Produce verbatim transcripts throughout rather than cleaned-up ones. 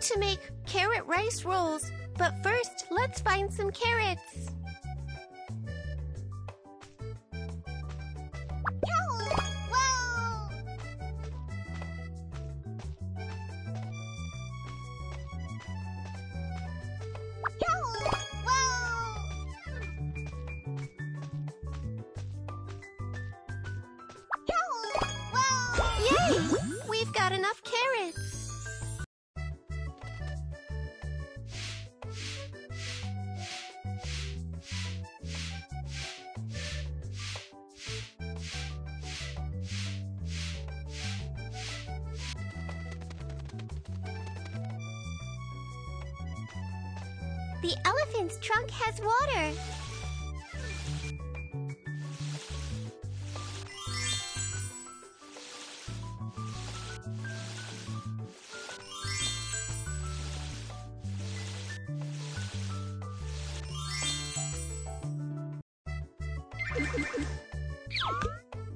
want to make carrot rice rolls, but first let's find some carrots. The elephant's trunk has water.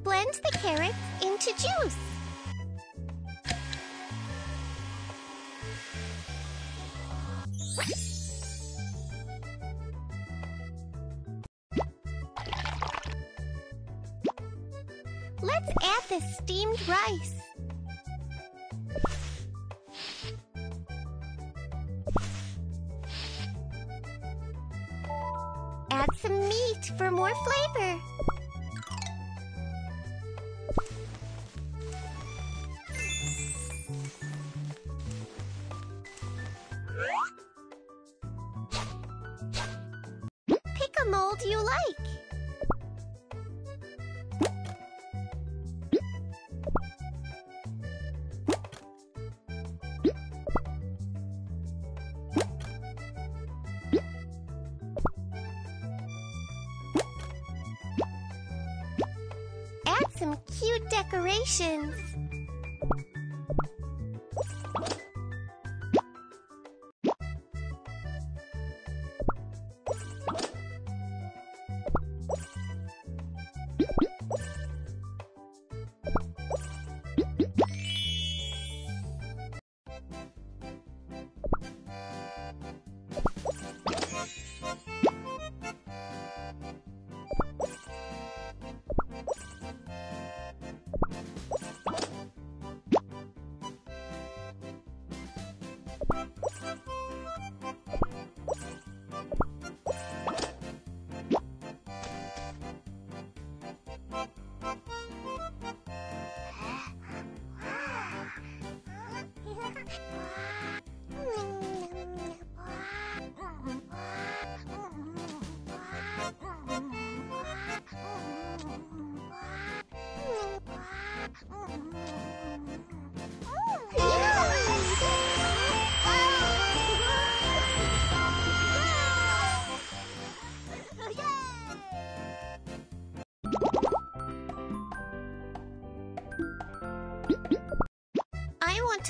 Blend the carrots into juice. Let's add the steamed rice. Add some meat for more flavor. Pick a mold you like. Some cute decorations.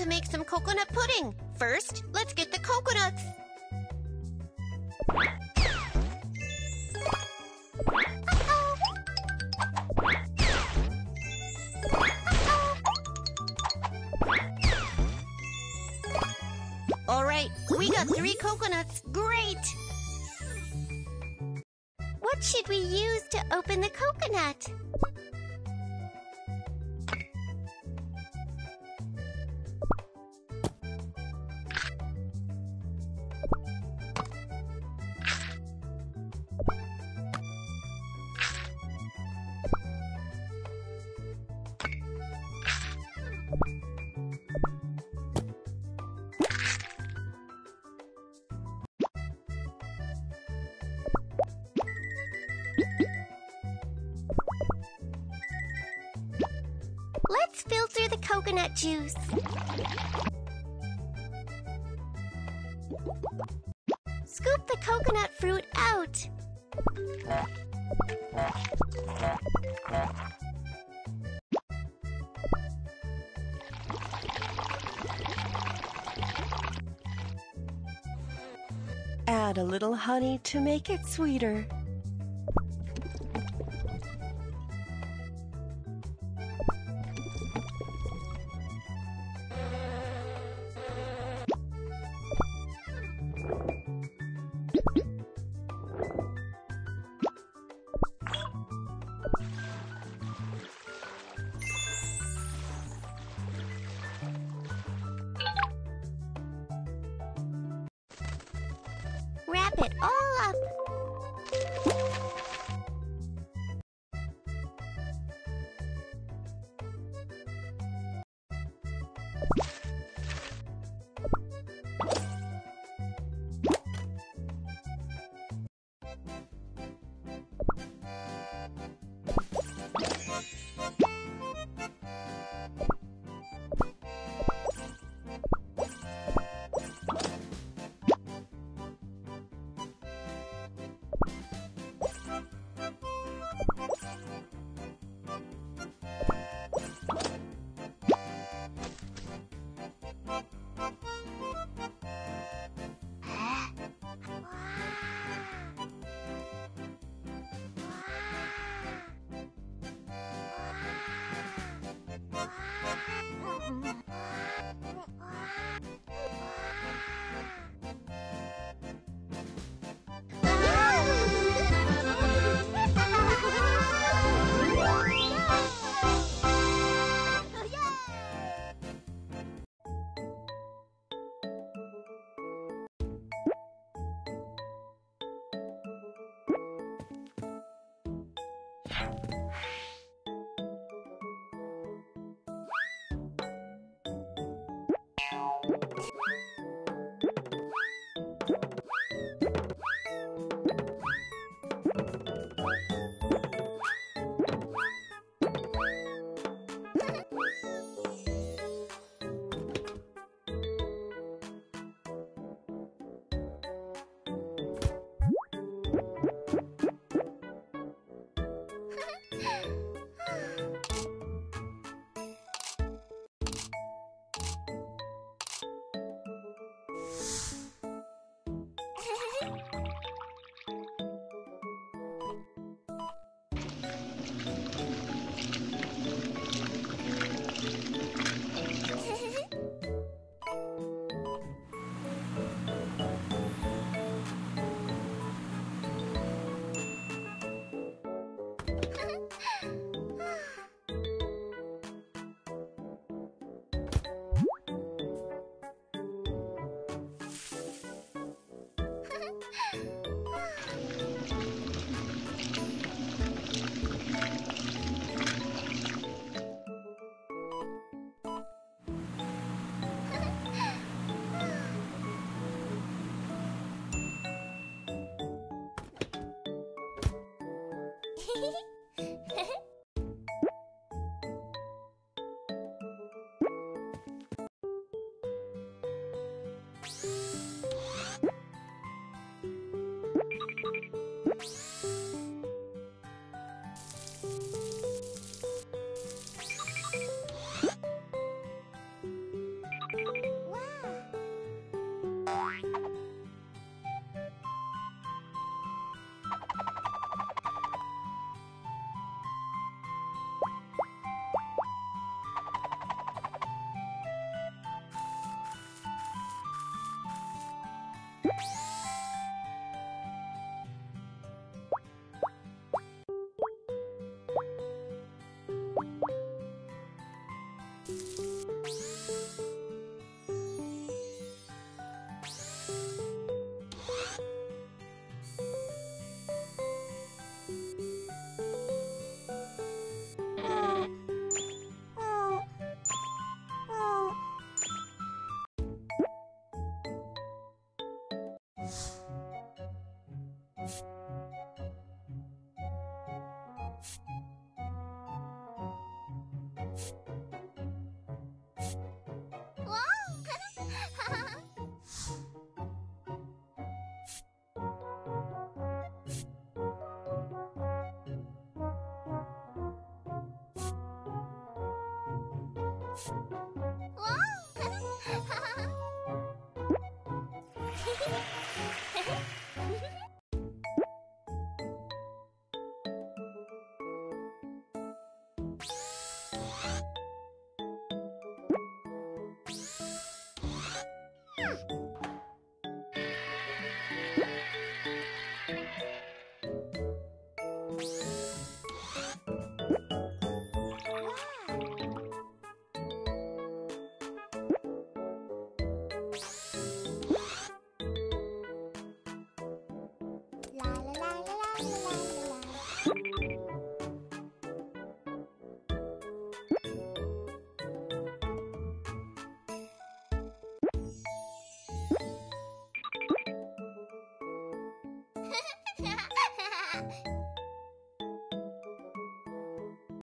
To make some coconut pudding. First, let's get the coconuts. Uh-oh. Uh-oh. All right, we got three coconuts. Great! What should we use to open the coconut? Let's filter the coconut juice. Scoop the coconut fruit out. Add a little honey to make it sweeter. wrap it all up. Hee hee.